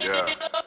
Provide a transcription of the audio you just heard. Yeah.